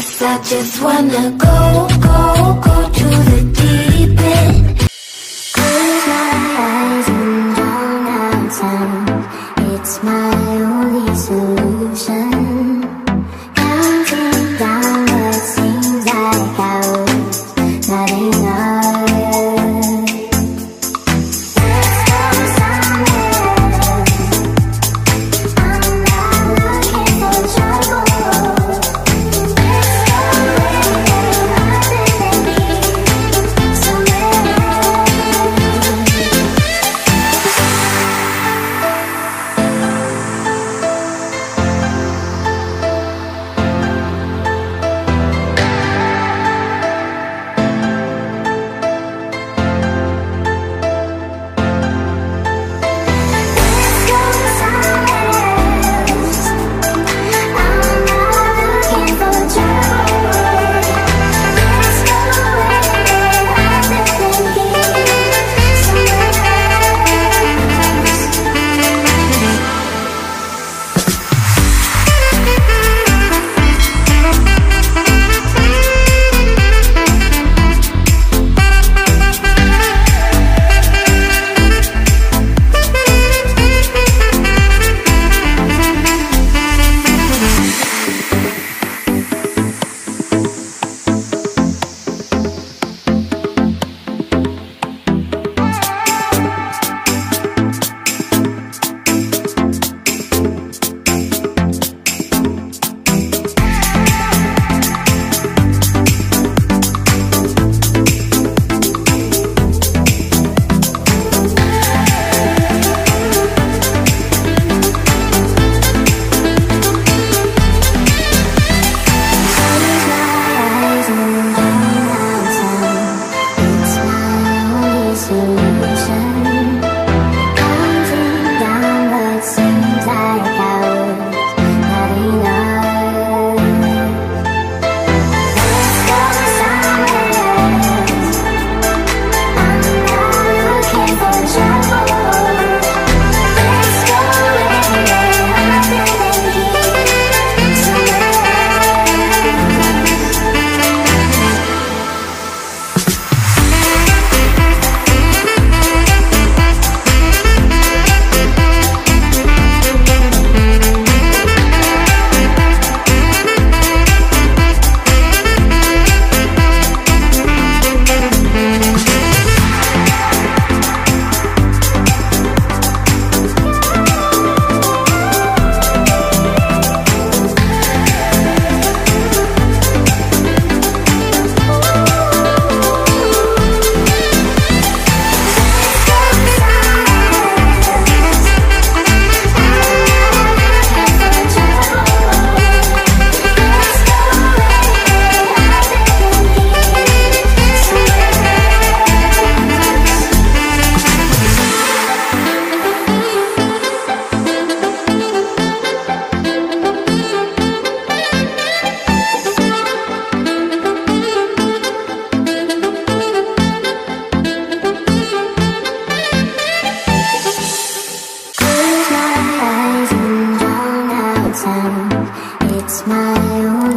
'Cause I just wanna go, go, go to the deep end. Close my eyes and drown out time. It's my only solution. Counting down what seems like hours, not enough. It's my own.